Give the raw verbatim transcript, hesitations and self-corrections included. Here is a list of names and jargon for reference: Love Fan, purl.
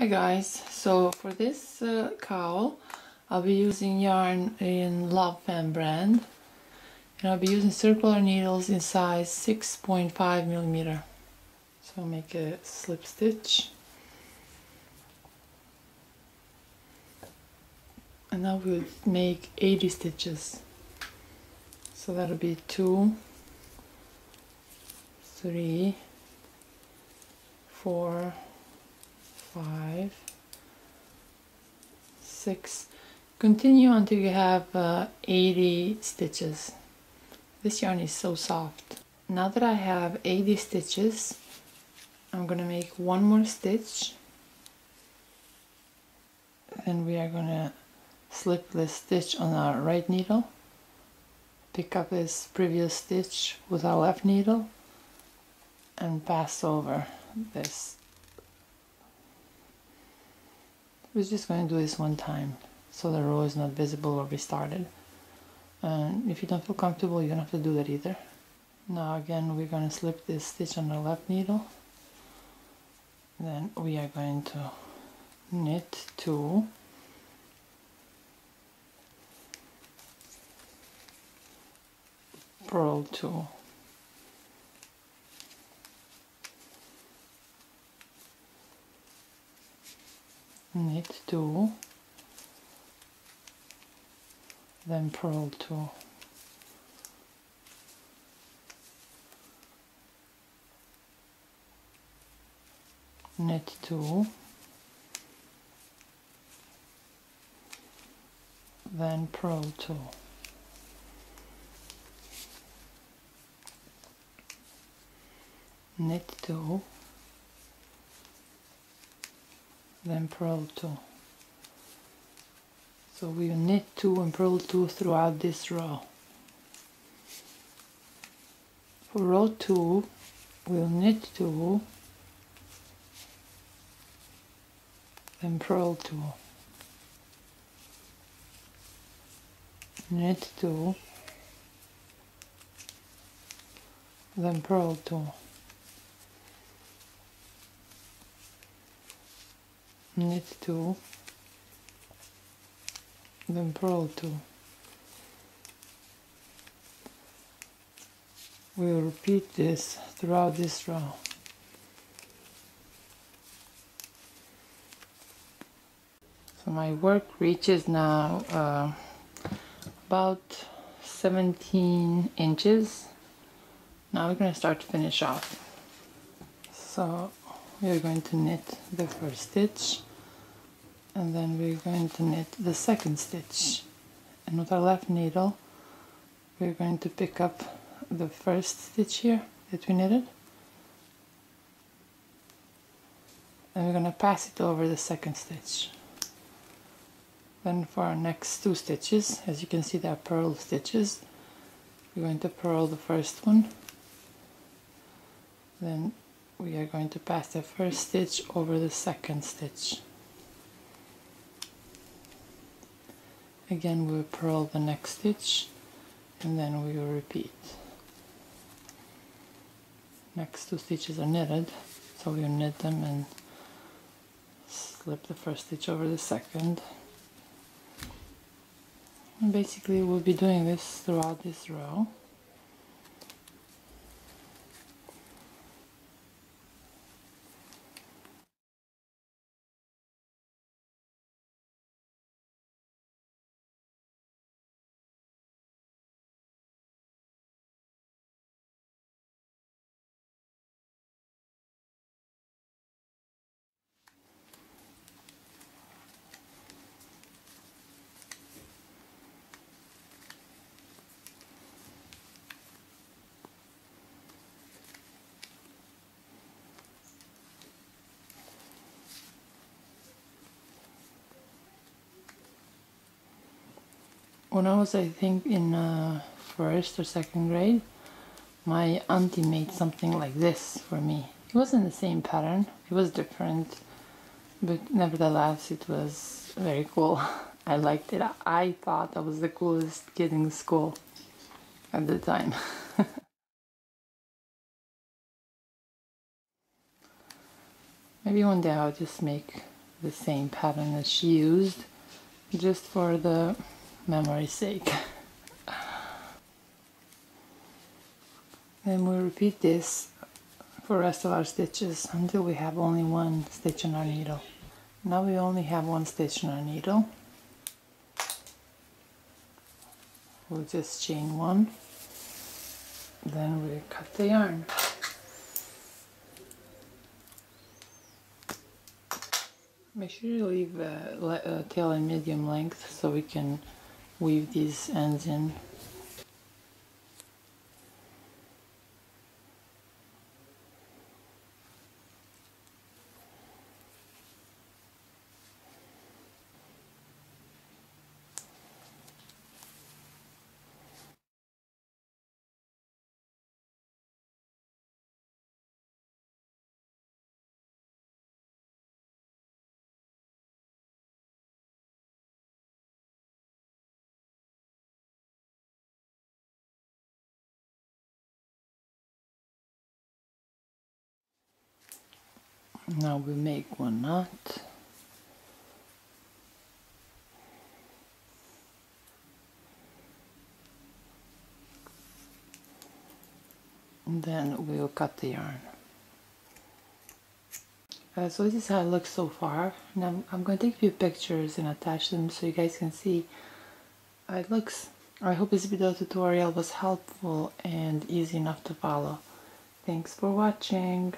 Hi guys, so for this uh, cowl I'll be using yarn in Love Fan brand, and I'll be using circular needles in size six point five millimeter. So I'll make a slip stitch, and I will make eighty stitches, so that'll be two, three, four, five, six. Continue until you have uh, eighty stitches. This yarn is so soft. Now that I have eighty stitches, I'm gonna make one more stitch, and we are gonna slip this stitch on our right needle, pick up this previous stitch with our left needle, and pass over this. We're just going to do this one time, so the row is not visible or restarted. And if you don't feel comfortable, you don't have to do that either. Now again, we're going to slip this stitch on the left needle. Then we are going to knit two. Purl two. Knit two, then purl two. Knit two, then purl two. Knit two, then purl two. So we knit two and purl two throughout this row. For row two, we'll knit two, then purl two, knit two, then purl two, knit two, then purl two. We will repeat this throughout this row. So my work reaches now uh, about seventeen inches. Now we're going to start to finish off. So we are going to knit the first stitch, and then we're going to knit the second stitch, and with our left needle we're going to pick up the first stitch here that we knitted, and we're going to pass it over the second stitch. Then for our next two stitches, as you can see they're purl stitches, we're going to purl the first one, then we are going to pass the first stitch over the second stitch. Again, we'll purl the next stitch, and then we will repeat. Next two stitches are knitted, so we'll knit them and slip the first stitch over the second. And basically, we'll be doing this throughout this row. When I was, I think, in uh, first or second grade, my auntie made something like this for me. It wasn't the same pattern, it was different, but nevertheless it was very cool. I liked it. I thought I was the coolest kid in school at the time. Maybe one day I'll just make the same pattern that she used, just for the memory's sake. And we'll repeat this for the rest of our stitches until we have only one stitch on our needle. Now we only have one stitch on our needle. We'll just chain one, then we'll cut the yarn. Make sure you leave a, a tail in medium length so we can weave these ends in. Now we make one knot, and then we'll cut the yarn. Uh, so this is how it looks so far, and I'm, I'm going to take a few pictures and attach them so you guys can see how it looks. I hope this video tutorial was helpful and easy enough to follow. Thanks for watching.